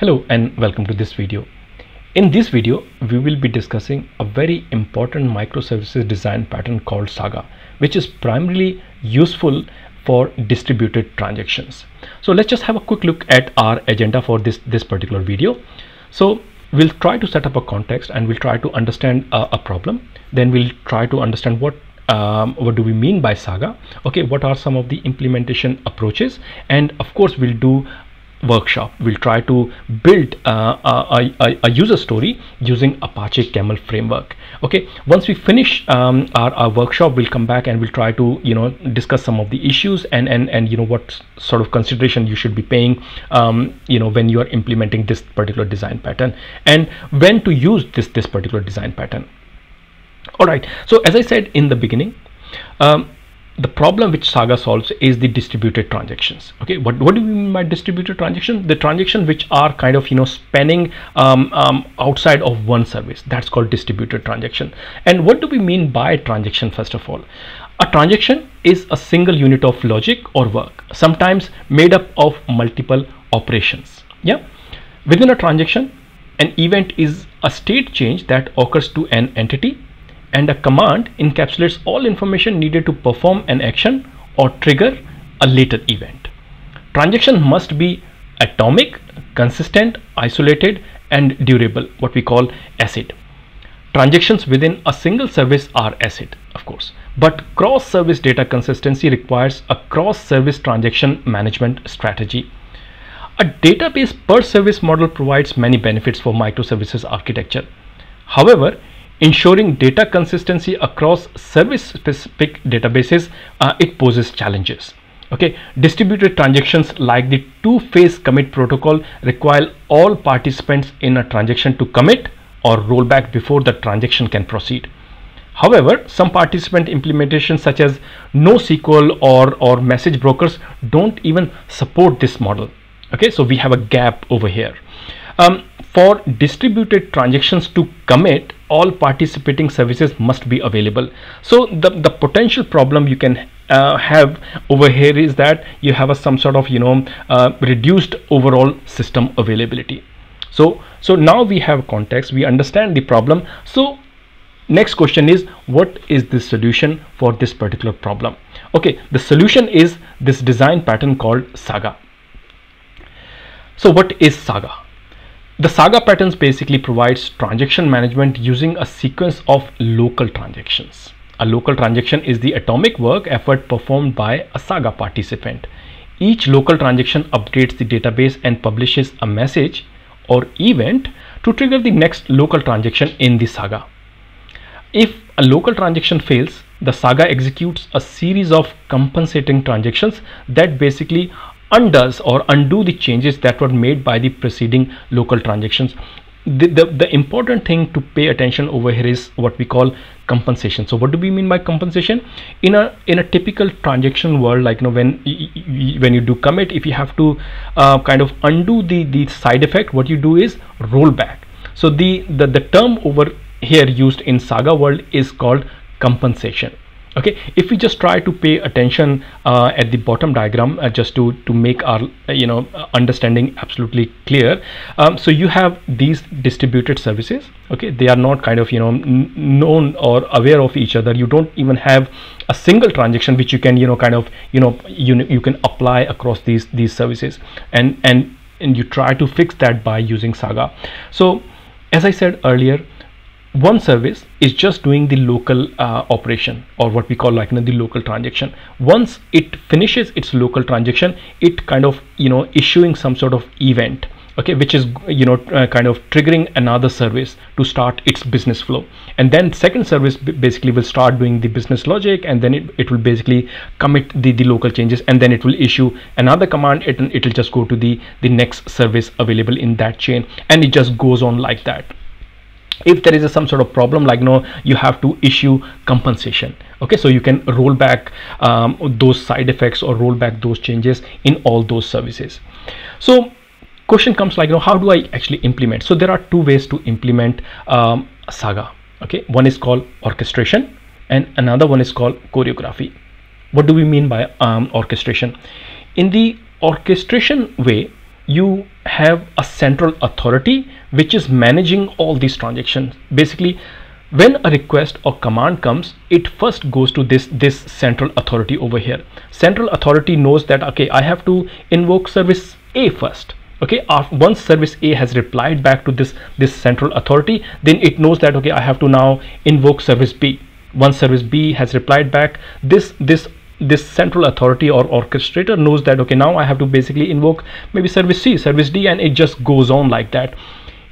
Hello and welcome to this video. In this video, we will be discussing a very important microservices design pattern called SAGA, which is primarily useful for distributed transactions. So let's just have a quick look at our agenda for this particular video. So we'll try to set up a context and we'll try to understand a problem. Then we'll try to understand what do we mean by SAGA? Okay, what are some of the implementation approaches? And of course, we'll do workshop. We'll try to build a user story using Apache Camel framework. Okay, once we finish our workshop, we'll come back and we'll try to discuss some of the issues and what sort of consideration you should be paying when you are implementing this particular design pattern and when to use this particular design pattern. All right, so as I said in the beginning, the problem which SAGA solves is the distributed transactions. Okay, what do we mean by distributed transaction? The transactions which are kind of spanning outside of one service, that's called distributed transaction. And what do we mean by transaction? First of all, a transaction is a single unit of logic or work, sometimes made up of multiple operations. Yeah, within a transaction, an event is a state change that occurs to an entity, and a command encapsulates all information needed to perform an action or trigger a later event. Transaction must be atomic, consistent, isolated, and durable, what we call ACID. Transactions within a single service are ACID, of course, but cross-service data consistency requires a cross-service transaction management strategy. A database per service model provides many benefits for microservices architecture. However, ensuring data consistency across service-specific databases, it poses challenges. Okay, distributed transactions like the two-phase commit protocol require all participants in a transaction to commit or roll back before the transaction can proceed. However, some participant implementations such as NoSQL or message brokers don't even support this model. Okay, so we have a gap over here. For distributed transactions to commit, all participating services must be available. So the potential problem you can have over here is that you have some sort of reduced overall system availability. So now we have context, we understand the problem. So next question is, what is the solution for this particular problem? Okay, the solution is this design pattern called SAGA. So what is SAGA? The SAGA patterns basically provides transaction management using a sequence of local transactions. A local transaction is the atomic work effort performed by a SAGA participant. Each local transaction updates the database and publishes a message or event to trigger the next local transaction in the SAGA. If a local transaction fails, the SAGA executes a series of compensating transactions that basically undoes or undo the changes that were made by the preceding local transactions. The important thing to pay attention over here is what we call compensation. So what do we mean by compensation? In a typical transaction world, like when you do commit, if you have to kind of undo the side effect, what you do is roll back. So the term over here used in SAGA world is called compensation. Okay, if we just try to pay attention at the bottom diagram, just to make our understanding absolutely clear. So you have these distributed services. Okay, they are not kind of known or aware of each other. You don't even have a single transaction which you can you can apply across these services, and you try to fix that by using SAGA. So as I said earlier, one service is just doing the local operation, or what we call the local transaction. Once it finishes its local transaction, it kind of issuing some sort of event, okay, which is kind of triggering another service to start its business flow, and then second service basically will start doing the business logic, and then it will basically commit the local changes, and then it will issue another command, and it will just go to the next service available in that chain, and it just goes on like that. If there is some sort of problem, you have to issue compensation. Okay, so you can roll back those side effects or roll back those changes in all those services. So question comes how do I actually implement? So there are two ways to implement SAGA. Okay, one is called orchestration and another one is called choreography. What do we mean by orchestration? In the orchestration way, you have a central authority which is managing all these transactions. Basically, when a request or command comes, it first goes to this central authority over here. Central authority knows that, okay, I have to invoke service A first. Okay, once service A has replied back to this central authority, then it knows that, okay, I have to now invoke service B. Once service B has replied back, this central authority or orchestrator knows that, okay, now I have to basically invoke maybe service C, service D, and it just goes on like that.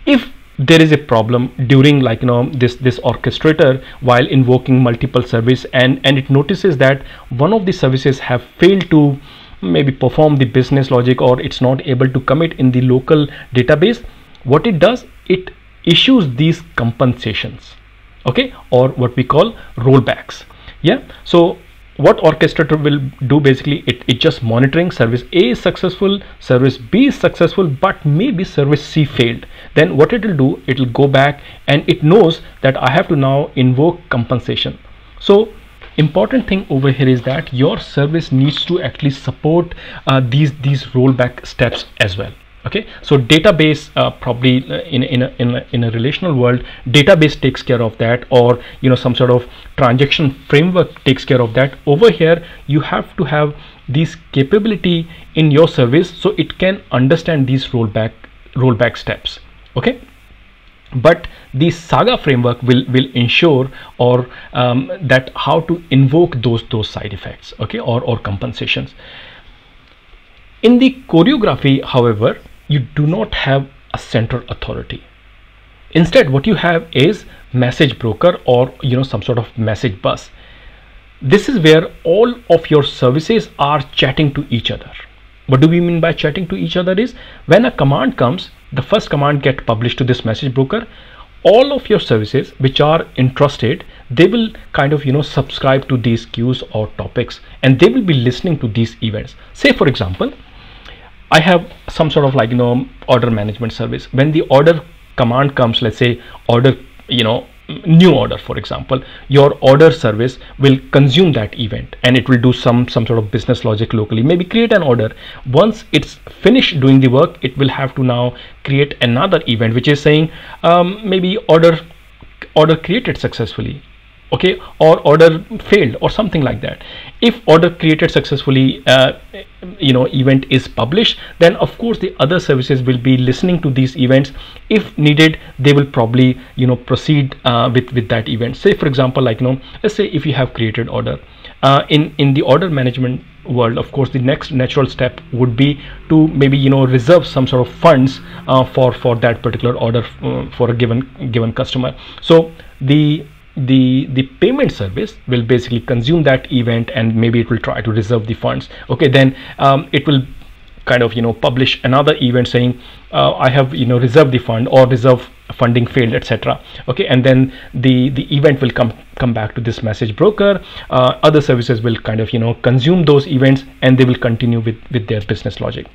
If there is a problem during, like, you know, this orchestrator while invoking multiple service, and it notices that one of the services have failed to maybe perform the business logic, or it's not able to commit in the local database, what it does, it issues these compensations, okay, or what we call rollbacks. Yeah, so what orchestrator will do, basically it just monitoring service A is successful, service B is successful, but maybe service C failed. Then what it will do, it will go back and it knows that I have to now invoke compensation. So important thing over here is that your service needs to actually support these rollback steps as well. Okay, so database probably in a relational world, database takes care of that, or, you know, some sort of transaction framework takes care of that. Over here you have to have this capability in your service so it can understand these rollback steps. Okay, but the SAGA framework will ensure, or that how to invoke those side effects, okay, or compensations. In the choreography, however, you do not have a central authority. Instead, what you have is message broker, or, you know, some sort of message bus. This is where all of your services are chatting to each other. What do we mean by chatting to each other is, when a command comes, the first command gets published to this message broker. All of your services which are interested, they will kind of, you know, subscribe to these queues or topics, and they will be listening to these events. Say, for example, I have some sort of, like, you know, order management service. When the order command comes, let's say order, you know, new order, for example, your order service will consume that event and it will do some sort of business logic locally, maybe create an order. Once it's finished doing the work, it will have to now create another event which is saying maybe order created successfully, okay, or order failed, or something like that. If order created successfully you know, event is published, then of course the other services will be listening to these events. If needed, they will probably, you know, proceed with that event. Say, for example, like, you know, let's say if you have created order in the order management world, of course the next natural step would be to maybe, you know, reserve some sort of funds for that particular order for a given customer. So the payment service will basically consume that event, and maybe it will try to reserve the funds. Okay, then it will kind of, you know, publish another event saying I have, you know, reserved the fund, or reserve funding failed, etc. Okay, and then the event will come back to this message broker. Other services will kind of, you know, consume those events, and they will continue with their business logic.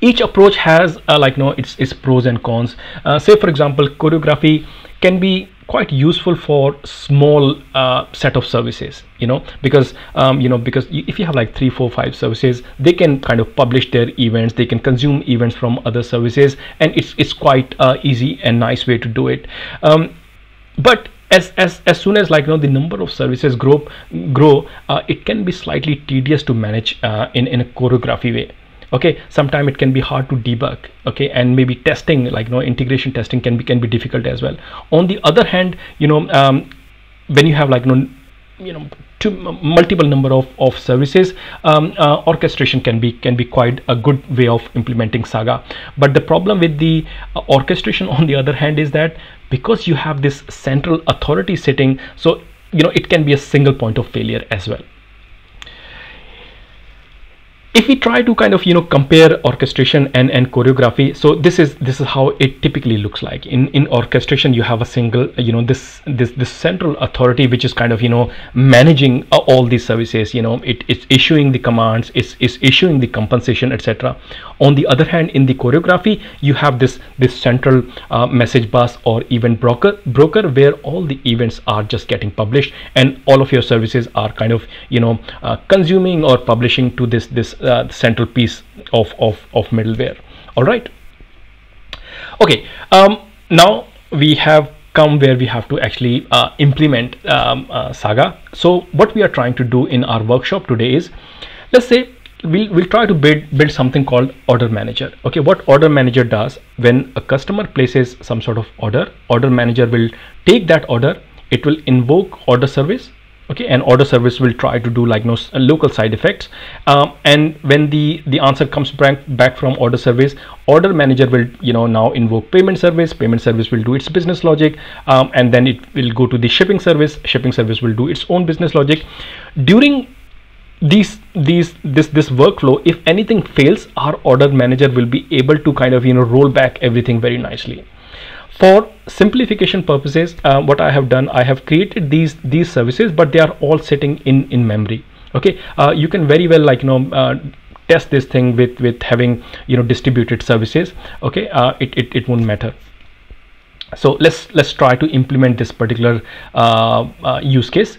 Each approach has like, you know, its pros and cons. Say, for example, choreography can be quite useful for small set of services, you know, because if you have like 3, 4, 5 services, they can kind of publish their events, they can consume events from other services, and it's quite easy and nice way to do it. But as soon as, like, you know, the number of services grow, it can be slightly tedious to manage in a choreography way. Okay, sometimes it can be hard to debug, okay, and maybe testing, like, you know, integration testing can be difficult as well. On the other hand, you know, when you have, like, you know multiple number of services, orchestration can be quite a good way of implementing SAGA. But the problem with the orchestration, on the other hand, is that because you have this central authority sitting, so, you know, it can be a single point of failure as well. If we try to kind of, you know, compare orchestration and choreography, so this is how it typically looks like. In orchestration, you have a single, you know, this central authority which is kind of, you know, managing all these services. You know, it's issuing the commands, it's issuing the compensation, etc. On the other hand, in the choreography, you have this central message bus or event broker where all the events are just getting published, and all of your services are kind of, you know, consuming or publishing to this the central piece of middleware. All right. Okay. Now we have come where we have to actually implement SAGA. So what we are trying to do in our workshop today is, let's say we'll try to build something called order manager. Okay, what order manager does, when a customer places some sort of order, order manager will take that order, it will invoke order service. Okay, and order service will try to do like local side effects, and when the answer comes back from order service, order manager will now invoke payment service. Payment service will do its business logic, and then it will go to the shipping service. Shipping service will do its own business logic. During this workflow, if anything fails, our order manager will be able to kind of roll back everything very nicely. For simplification purposes, what I have done, I have created these services, but they are all sitting in memory. Okay, you can very well test this thing with having distributed services. Okay, it won't matter. So let's try to implement this particular use case.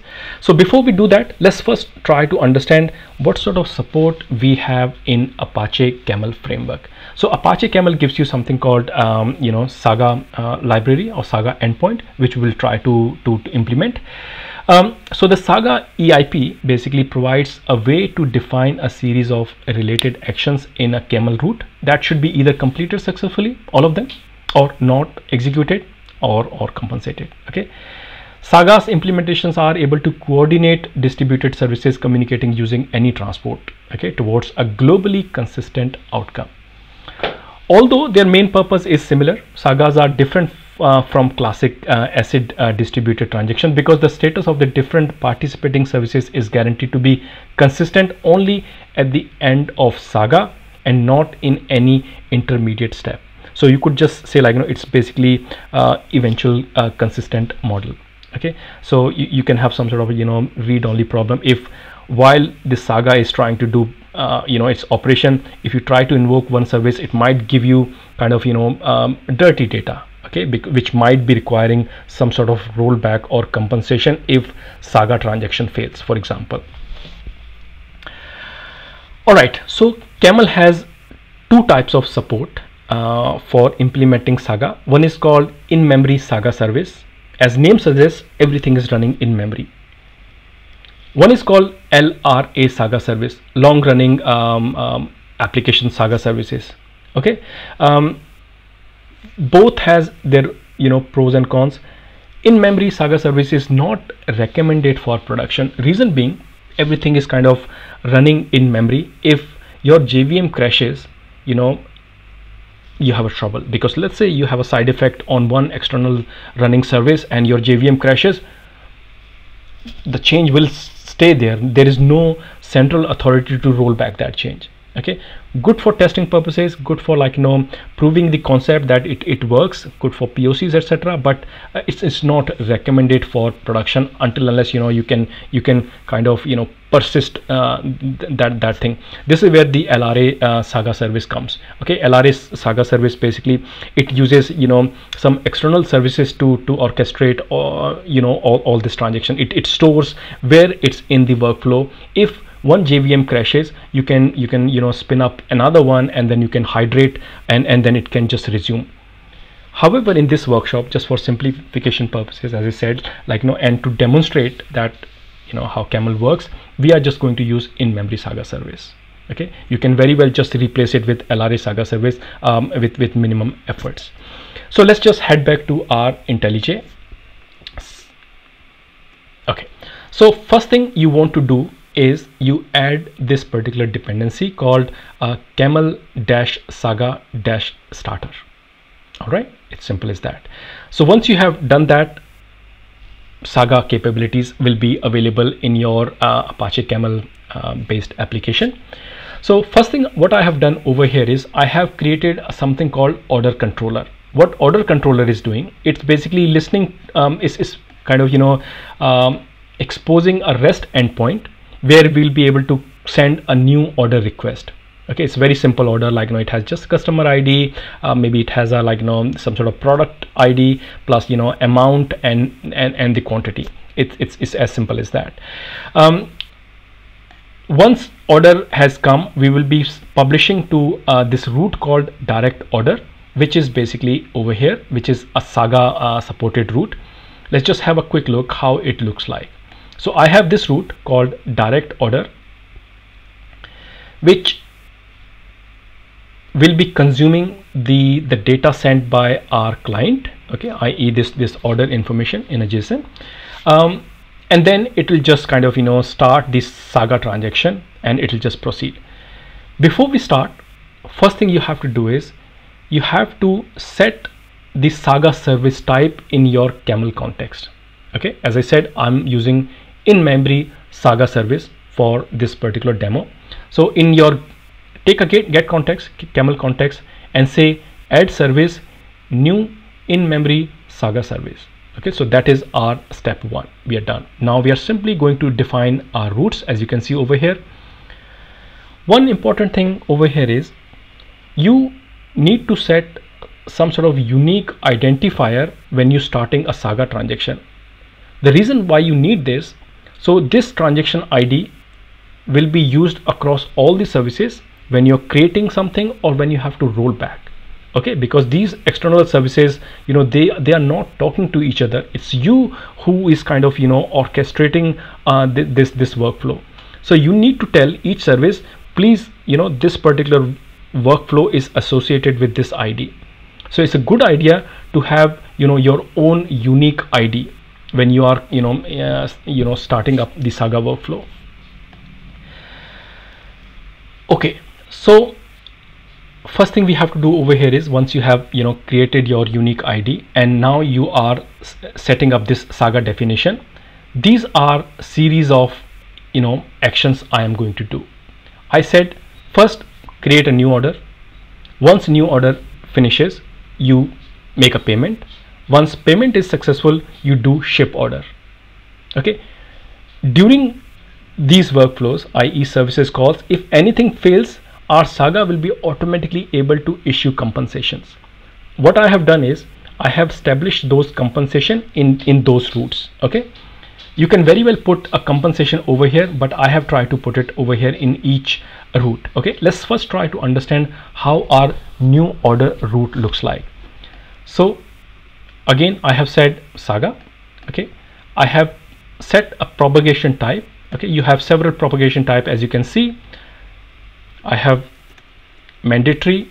So before we do that, let's first try to understand what sort of support we have in Apache Camel framework. So Apache Camel gives you something called SAGA library or SAGA endpoint, which we'll try to implement. So the SAGA EIP basically provides a way to define a series of related actions in a Camel route that should be either completed successfully, all of them, or not executed or compensated. Okay, SAGA's implementations are able to coordinate distributed services communicating using any transport, okay, towards a globally consistent outcome. Although their main purpose is similar, SAGAs are different from classic ACID distributed transaction, because the status of the different participating services is guaranteed to be consistent only at the end of SAGA and not in any intermediate step. So you could just say it's basically eventual consistent model. Okay, so you can have some sort of read only problem if while the SAGA is trying to do its operation, if you try to invoke one service, it might give you kind of dirty data, okay, which might be requiring some sort of rollback or compensation if SAGA transaction fails, for example. All right, so Camel has two types of support for implementing SAGA. One is called in-memory SAGA service. As name suggests, everything is running in memory. One is called LRA SAGA service, long-running application SAGA services. Okay, both has their pros and cons. In-memory SAGA service is not recommended for production. Reason being, everything is kind of running in memory. If your JVM crashes, you have a trouble, because let's say you have a side effect on one external running service and your JVM crashes, the change will stay there. There is no central authority to roll back that change. Okay, good for testing purposes, good for proving the concept that it works, good for POCs, etc. But it's not recommended for production until unless you can kind of persist that thing. This is where the LRA SAGA service comes. Okay, LRA SAGA service basically it uses some external services to orchestrate all this transaction. It stores where it's in the workflow. If one JVM crashes, you can spin up another one, and then you can hydrate and then it can just resume. However, in this workshop, just for simplification purposes, as I said, and to demonstrate that how Camel works, we are just going to use in-memory SAGA service. Okay, you can very well just replace it with LRA SAGA service with minimum efforts. So let's just head back to our IntelliJ. Okay, so first thing you want to do is you add this particular dependency called camel-saga-starter. All right, it's simple as that. So once you have done that, SAGA capabilities will be available in your Apache Camel based application. So first thing what I have done over here is I have created something called order controller. What order controller is doing, it's basically listening, is kind of exposing a REST endpoint where we'll be able to send a new order request. Okay, it's very simple order, it has just customer ID, maybe it has a some sort of product ID plus amount and the quantity. It's as simple as that. Once order has come, we will be publishing to this route called direct order, which is basically over here, which is a Saga supported route. Let's just have a quick look how it looks like. So I have this route called direct order, which will be consuming the data sent by our client, okay, i.e. this order information in a JSON, and then it will just kind of, you know, start this Saga transaction and it will just proceed. Before we start, first thing you have to do is you have to set the Saga service type in your Camel context. Okay, as I said, I'm using in memory Saga service for this particular demo. So in your take a get context, Camel context, and say add service new in memory Saga service. Okay, so that is our step one. We are done. Now we are simply going to define our routes, as you can see over here. One important thing over here is you need to set some sort of unique identifier when you're starting a Saga transaction. The reason why you need this, so this transaction ID will be used across all the services when you're creating something or when you have to roll back, okay, because these external services, you know, they are not talking to each other. It's you who is kind of, you know, orchestrating this workflow. So you need to tell each service, please, you know, this particular workflow is associated with this ID. So it's a good idea to have, you know, your own unique ID when you are, you know, starting up the Saga workflow. Okay, so first thing we have to do over here is, once you have, you know, created your unique ID and now you are setting up this Saga definition, these are series of, you know, actions I am going to do. I said first create a new order. Once new order finishes, you make a payment. Once payment is successful, you do ship order. Okay, during these workflows, i.e. services calls, if anything fails, our Saga will be automatically able to issue compensations. What I have done is I have established those compensation in those routes. Okay, you can very well put a compensation over here, but I have tried to put it over here in each route. Okay, let's first try to understand how our new order route looks like. So again, I have said Saga. Okay, I have set a propagation type. Okay, you have several propagation type, as you can see. I have mandatory,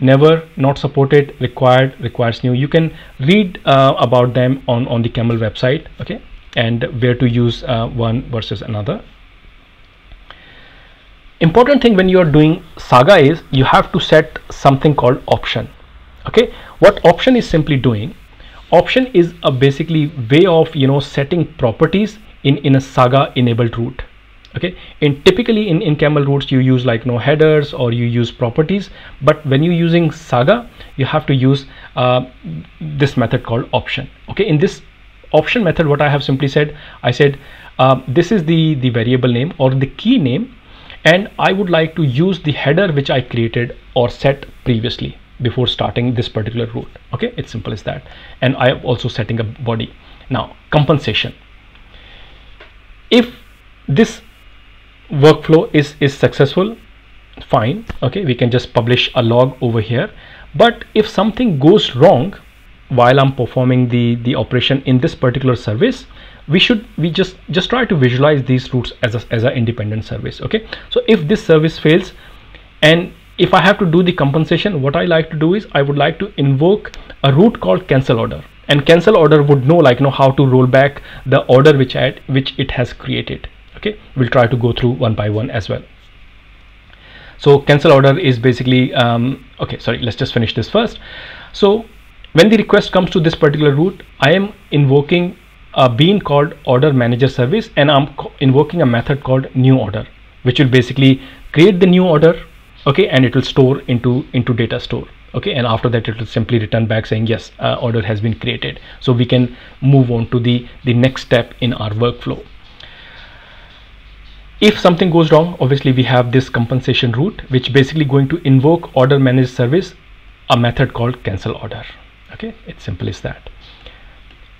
never, not supported, required, requires new. You can read about them on the Camel website, okay, and where to use one versus another. Important thing when you are doing Saga is you have to set something called option. Okay, what option is simply doing? Option is a basically way of, you know, setting properties in a Saga enabled route. Okay, and typically in Camel routes you use like no headers or you use properties, but when you're using Saga you have to use this method called option. Okay, in this option method, what I have simply said, I said this is the variable name or the key name, and I would like to use the header which I created or set previously before starting this particular route. Okay, it's simple as that. And I am also setting a body. Now compensation, if this workflow is successful, fine, okay, we can just publish a log over here. But if something goes wrong while I'm performing the operation in this particular service, we just try to visualize these routes as an independent service. Okay, so if this service fails and if I have to do the compensation, what I like to do is I would like to invoke a route called cancel order, and cancel order would know like how to roll back the order which it has created. Okay, we'll try to go through one by one as well. So cancel order is basically okay, sorry, let's just finish this first. So when the request comes to this particular route, I am invoking a bean called OrderManagerService, and I'm invoking a method called new order, which will basically create the new order. Okay, and it will store into data store. Okay, and after that it will simply return back saying yes, order has been created. So we can move on to the next step in our workflow. If something goes wrong, obviously we have this compensation route, which basically going to invoke OrderManagerService, a method called cancel order. Okay, it's simple as that.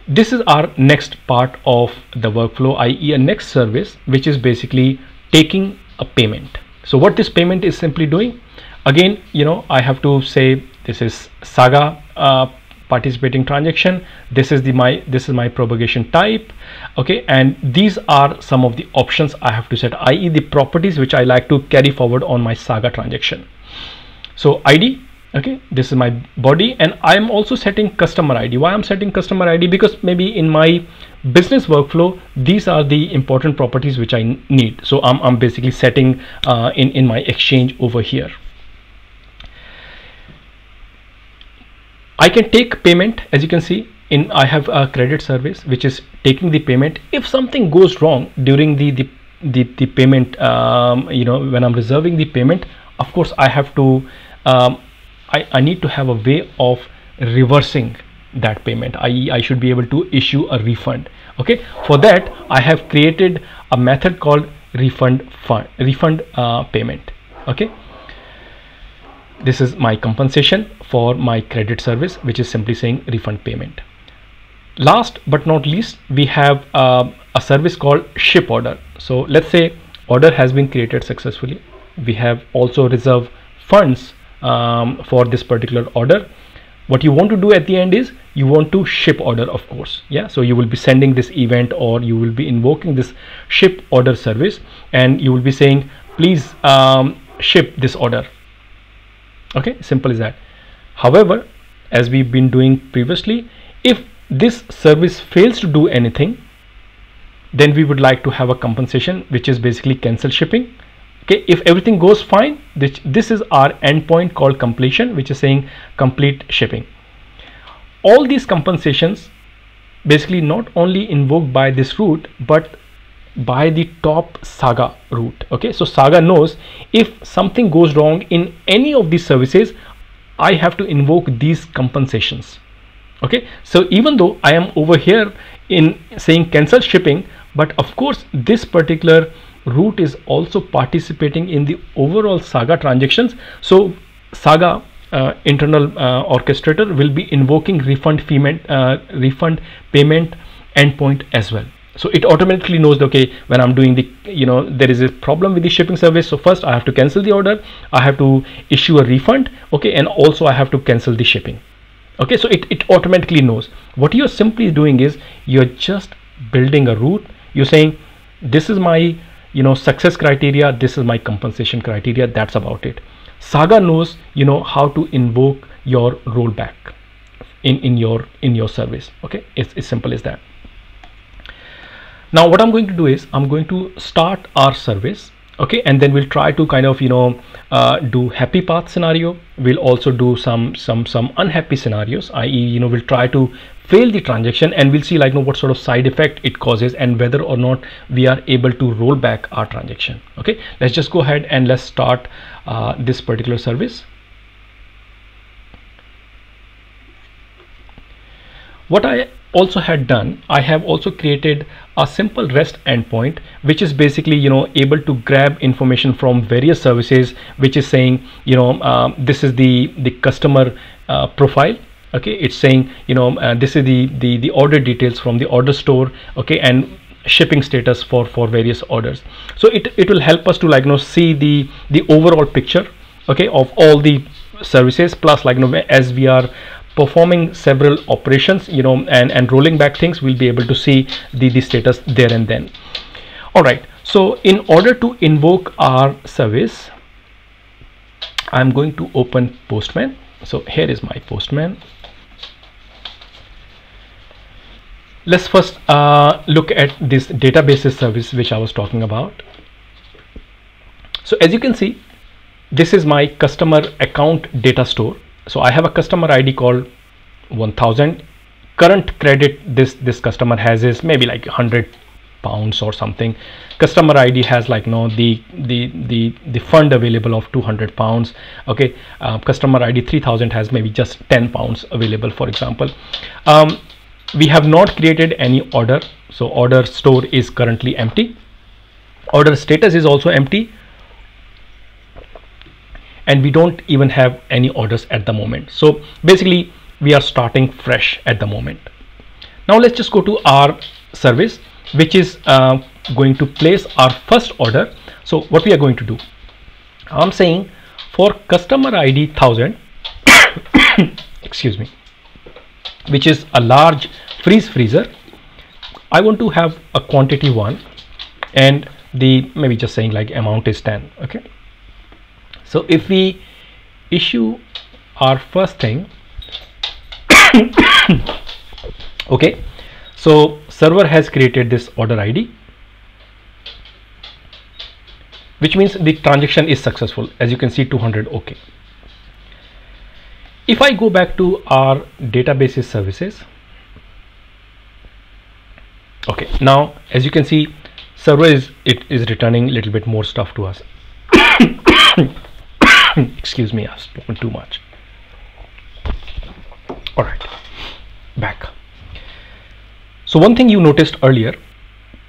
This is our next part of the workflow, i.e. a next service, which is basically taking a payment. So what this payment is simply doing, again, you know, I have to say this is SAGA participating transaction. This is my propagation type, okay, and these are some of the options I have to set, i.e. the properties which I like to carry forward on my SAGA transaction. So ID, okay, this is my body, and I'm also setting customer ID. Why I'm setting customer ID? Because maybe in my business workflow, these are the important properties which I need. So I'm basically setting in my exchange over here. I can take payment, as you can see, in I have a credit service which is taking the payment. If something goes wrong during the payment, you know, when I'm reserving the payment, of course I have to I need to have a way of reversing that payment, i.e. I should be able to issue a refund. Okay, for that I have created a method called refund payment. Okay, this is my compensation for my credit service, which is simply saying refund payment. Last but not least, we have a service called ship order. So let's say order has been created successfully. We have also reserved funds for this particular order. What you want to do at the end is you want to ship order, of course. Yeah, so you will be sending this event, or you will be invoking this ship order service, and you will be saying, please ship this order. Okay, simple as that. However, as we've been doing previously, if this service fails to do anything, then we would like to have a compensation, which is basically cancel shipping. Okay, if everything goes fine, this is our endpoint called completion, which is saying complete shipping. All these compensations basically not only invoked by this route, but by the top SAGA route. Okay, so SAGA knows if something goes wrong in any of these services, I have to invoke these compensations. Okay, so even though I am over here in saying cancel shipping, but of course this particular route is also participating in the overall SAGA transactions. So SAGA internal orchestrator will be invoking refund payment endpoint as well. So it automatically knows, okay, when I'm doing the, you know, there is a problem with the shipping service. So first I have to cancel the order. I have to issue a refund. Okay. And also I have to cancel the shipping. Okay. So it automatically knows. What you're simply doing is you're just building a route. You're saying, this is my, you know, success criteria. This is my compensation criteria. That's about it. SAGA knows, you know, how to invoke your rollback in your service. Okay. It's as simple as that. Now what I'm going to do is I'm going to start our service, okay, and then we'll try to kind of, you know, do happy path scenario. We'll also do some unhappy scenarios, i.e. you know, we'll try to fail the transaction, and we'll see, like, you know, what sort of side effect it causes and whether or not we are able to roll back our transaction. Okay, let's just go ahead and let's start this particular service. What I also had done, I have also created a simple REST endpoint, which is basically, you know, able to grab information from various services, which is saying, you know, this is the customer profile. Okay, it's saying, you know, this is the order details from the order store. Okay, and shipping status for various orders. So it will help us to, like, you know, see the overall picture, okay, of all the services, plus, like, you know, as we are performing several operations, you know, and rolling back things, we'll be able to see the status there and then. All right, so in order to invoke our service, I'm going to open Postman. So here is my Postman. Let's first look at this databases service which I was talking about. So as you can see, this is my customer account data store. So I have a customer ID called 1000. Current credit this customer has is maybe like £100 or something. Customer ID has, like, no, the fund available of £200. Okay, customer ID 3000 has maybe just £10 available, for example. We have not created any order, so order store is currently empty. Order status is also empty. And we don't even have any orders at the moment. So basically we are starting fresh at the moment. Now let's just go to our service, which is going to place our first order. So what we are going to do, I'm saying for customer ID 1000 excuse me, which is a large freezer, I want to have a quantity 1 and the maybe just saying like amount is 10. Okay, so if we issue our first thing okay, so server has created this order ID, which means the transaction is successful, as you can see 200. Okay, if I go back to our databases services, okay, now as you can see server is returning a little bit more stuff to us. Excuse me, I've spoken too much. All right, back. So one thing you noticed earlier,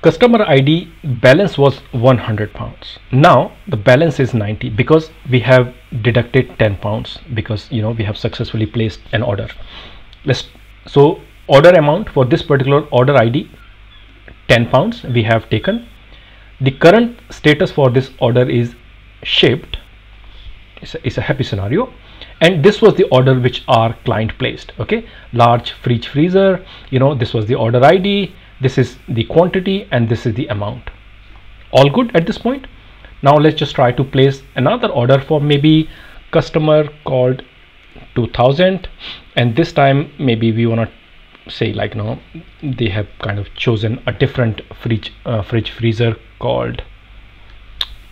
customer ID balance was 100 pounds. Now the balance is 90 because we have deducted 10 pounds because, you know, we have successfully placed an order. So order amount for this particular order ID 10 pounds we have taken. The current status for this order is shipped. It's a happy scenario, and this was the order which our client placed. Okay, large freezer, you know, this was the order ID, this is the quantity, and this is the amount. All good at this point. Now let's just try to place another order for maybe customer called 2000, and this time maybe we want to say like, no, they have kind of chosen a different freezer called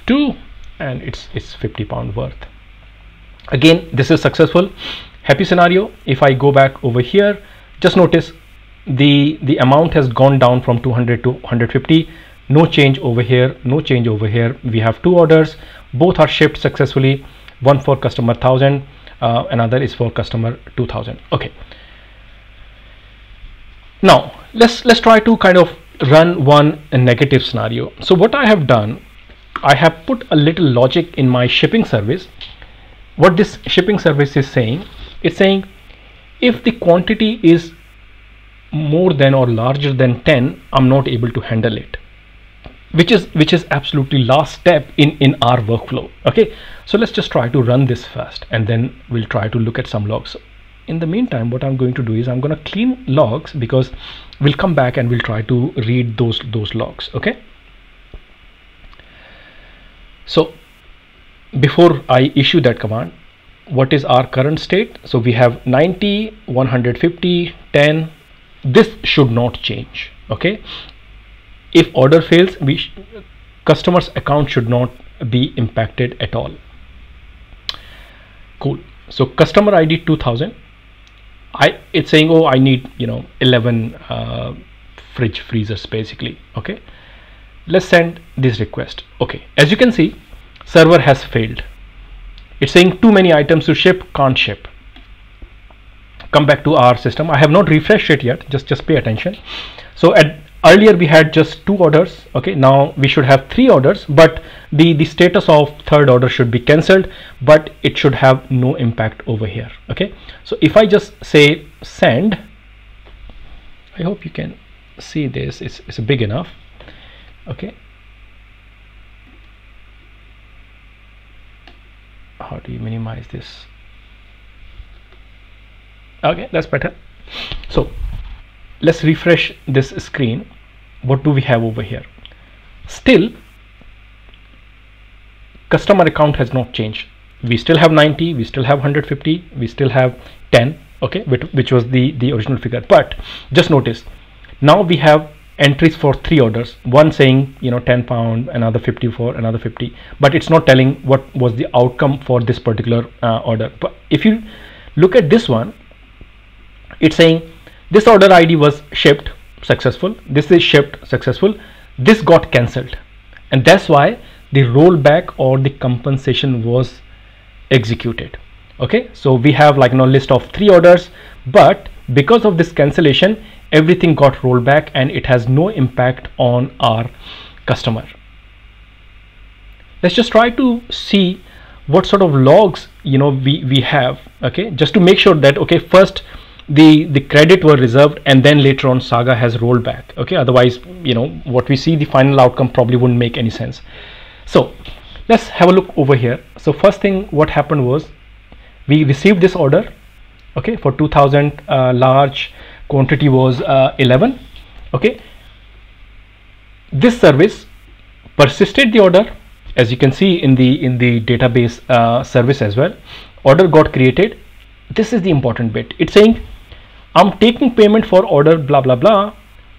2, and it's 50 pound worth. Again, this is successful, happy scenario. If I go back over here, just notice the amount has gone down from 200 to 150. No change over here, no change over here. We have two orders, both are shipped successfully, one for customer 1000, another is for customer 2000. Okay, now let's try to kind of run one negative scenario. So what I have done, I have put a little logic in my shipping service. What this shipping service is saying, it's saying if the quantity is more than or larger than 10, I'm not able to handle it, which is absolutely last step in our workflow. Okay, so let's just try to run this first, and then we'll try to look at some logs. In the meantime, what I'm going to do is I'm going to clean logs, because we'll come back and we'll try to read those logs. Okay, so before I issue that command, what is our current state? So we have 90, 150, 10. This should not change. Okay, if order fails, customer's account should not be impacted at all. Cool. So customer ID 2000, it's saying, oh, I need, you know, 11 freezers basically. Okay, let's send this request. Okay, as you can see, server has failed. It's saying too many items to ship, can't ship. Come back to our system. I have not refreshed it yet, just pay attention. So earlier we had just two orders. Okay, now we should have three orders, but the status of third order should be cancelled, but it should have no impact over here. Okay, so if I just say send, I hope you can see this, it's big enough. Okay, how do you minimize this? Okay, that's better. So let's refresh this screen. What do we have over here? Still customer account has not changed. We still have 90, we still have 150, we still have 10. Okay, which was the original figure, but just notice now we have entries for three orders, one saying, you know, 10 pound, another 50 for another 50, but it's not telling what was the outcome for this particular order. But if you look at this one, it's saying this order ID was shipped successful, this is shipped successful, this got cancelled, and that's why the rollback or the compensation was executed. Okay, so we have like, you know, list of three orders, but because of this cancellation everything got rolled back, and it has no impact on our customer. Let's just try to see what sort of logs, you know, we have. Okay, just to make sure that, okay, first the credit were reserved, and then later on Saga has rolled back. Okay, otherwise, you know, what we see, the final outcome probably wouldn't make any sense. So let's have a look over here. So first thing what happened was we received this order, okay, for 2000, large quantity was 11, okay. This service persisted the order, as you can see in the database service as well. Order got created. This is the important bit. It's saying I'm taking payment for order blah blah blah,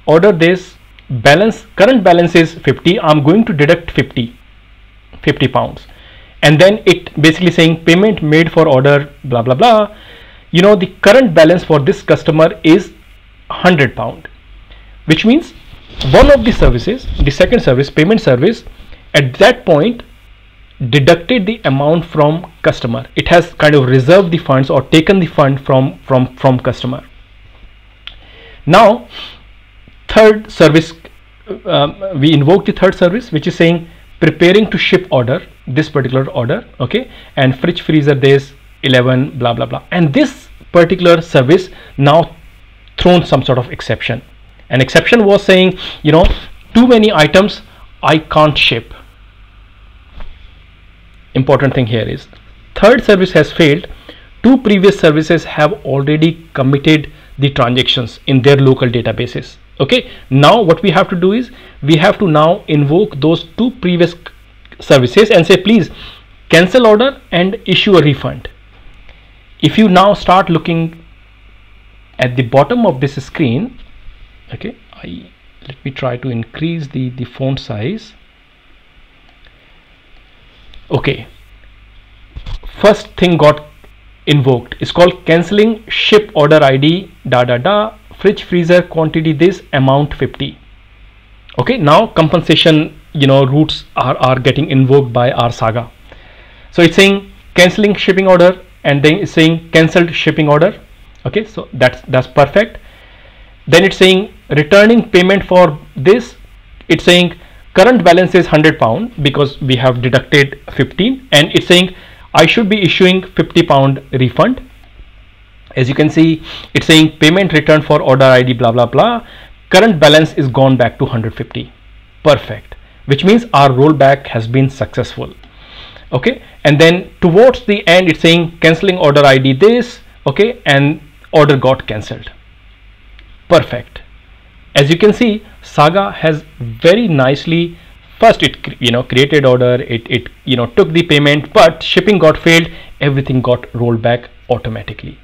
order this, balance, current balance is 50, I'm going to deduct 50 pounds, and then it basically saying payment made for order blah blah blah, you know, the current balance for this customer is 100 pound, which means one of the services, the second service, payment service, at that point deducted the amount from customer. It has kind of reserved the funds or taken the fund from customer. Now third service, we invoke the third service, which is saying preparing to ship order, this particular order, okay, and fridge freezer days 11 blah blah blah, and this particular service now thrown some sort of exception. An exception was saying, you know, too many items I can't ship. Important thing here is third service has failed. Two previous services have already committed the transactions in their local databases. Okay, now what we have to do is we have to now invoke those two previous services and say please cancel order and issue a refund. If you now start looking at the bottom of this screen, okay, let me try to increase the font size. Okay, first thing got invoked, it's called cancelling ship order ID da da da, fridge freezer quantity this, amount 50. Okay, now compensation, you know, routes are getting invoked by our Saga. So it's saying cancelling shipping order, and then it's saying cancelled shipping order. Okay, so that's perfect. Then it's saying returning payment for this, it's saying current balance is 100 pound because we have deducted 15, and it's saying I should be issuing 50 pound refund. As you can see, it's saying payment return for order ID blah blah blah, current balance is gone back to 150. Perfect, which means our rollback has been successful. Okay, and then towards the end it's saying cancelling order ID this, okay, and order got cancelled. Perfect. As you can see, Saga has very nicely, first it, you know, created order, it you know, took the payment, but shipping got failed, everything got rolled back automatically,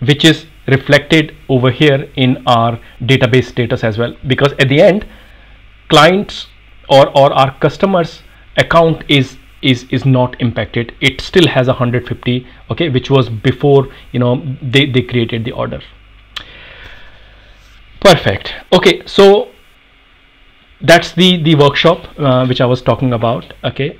which is reflected over here in our database status as well, because at the end clients or our customers account is not impacted. It still has 150, okay, which was before, you know, they created the order. Perfect. Okay, so that's the workshop which I was talking about, okay,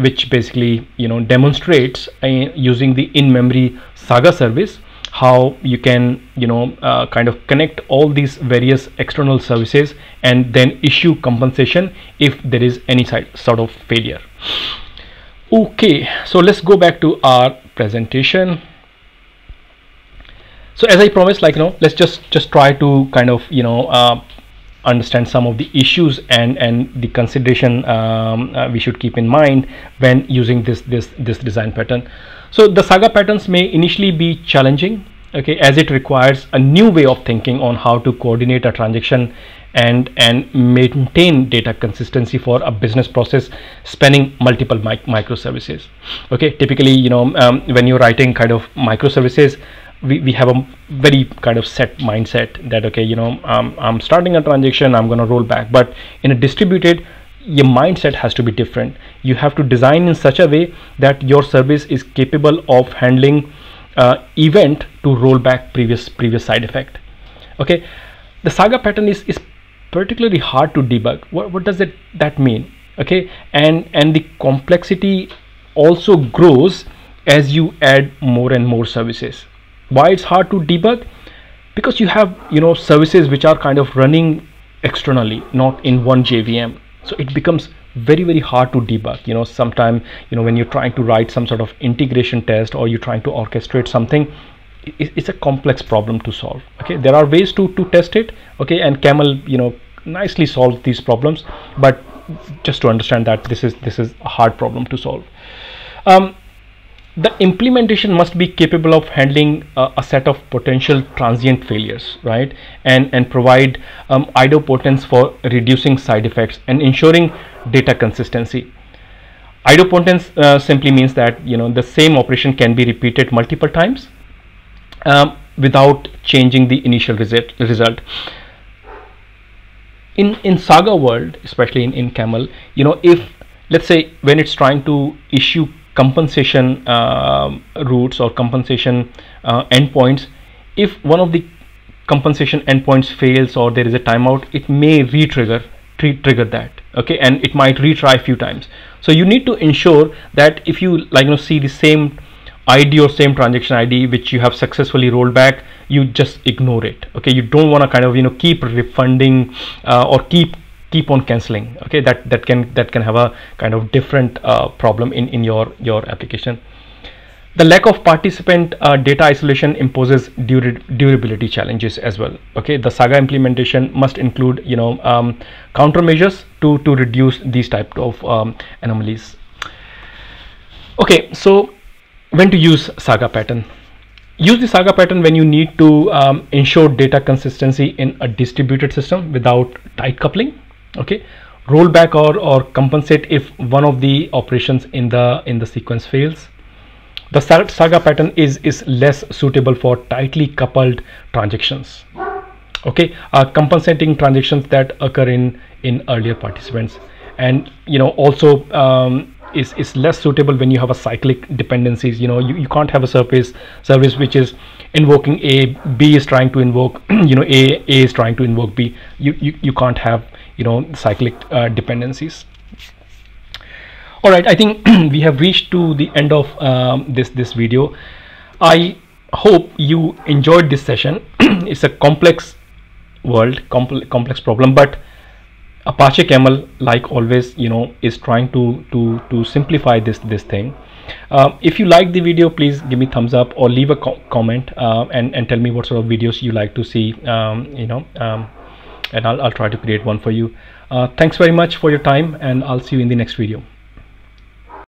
which basically, you know, demonstrates using the in-memory Saga service how you can, you know, kind of connect all these various external services and then issue compensation if there is any sort of failure. Okay, so let's go back to our presentation. So as I promised, like, you know, let's just try to kind of, you know, understand some of the issues and the consideration we should keep in mind when using this design pattern. So the Saga patterns may initially be challenging, okay, as it requires a new way of thinking on how to coordinate a transaction and maintain data consistency for a business process spanning multiple microservices. Okay, typically, you know, when you're writing kind of microservices, we have a very kind of set mindset that, okay, you know, I'm starting a transaction, I'm going to roll back. But in a distributed, your mindset has to be different. You have to design in such a way that your service is capable of handling event to roll back previous side effect. Okay, the Saga pattern is particularly hard to debug. What does that mean? Okay, and the complexity also grows as you add more and more services. Why it's hard to debug? Because you have, you know, services which are kind of running externally, not in one JVM. So it becomes very, very hard to debug. You know, sometimes, you know, when you're trying to write some sort of integration test or you're trying to orchestrate something, it's a complex problem to solve. Okay, there are ways to test it, okay, and Camel, you know, nicely solves these problems, but just to understand that this is a hard problem to solve. The implementation must be capable of handling a set of potential transient failures, right, and provide idopotence for reducing side effects and ensuring data consistency. Idopotence simply means that, you know, the same operation can be repeated multiple times without changing the initial result. In SAGA world, especially in Camel, you know, if let's say when it's trying to issue compensation routes or compensation endpoints, if one of the compensation endpoints fails or there is a timeout, it may re-trigger that, okay, and it might retry a few times. So you need to ensure that if you, like, you know, see the same ID or same transaction ID which you have successfully rolled back, you just ignore it, okay. You don't want to kind of, you know, keep refunding or keep on canceling, okay. That can have a kind of different problem in your application. The lack of participant data isolation imposes durability challenges as well, okay. The SAGA implementation must include, you know, countermeasures to reduce these type of anomalies. Okay, so when to use SAGA pattern? Use the SAGA pattern when you need to ensure data consistency in a distributed system without tight coupling, okay. Roll back or compensate if one of the operations in the sequence fails. The SAGA pattern is less suitable for tightly coupled transactions, okay, compensating transactions that occur in earlier participants, and, you know, also is less suitable when you have a cyclic dependencies. You know, you can't have a service which is invoking A, B is trying to invoke, you know, A is trying to invoke B. You can't have, you know, cyclic dependencies. All right, I think we have reached to the end of this video. I hope you enjoyed this session. It's a complex world, complex problem, but Apache Camel, like always, you know, is trying to simplify this thing. If you like the video, please give me thumbs up or leave a comment and tell me what sort of videos you like to see, you know, and I'll try to create one for you. Thanks very much for your time, and I'll see you in the next video.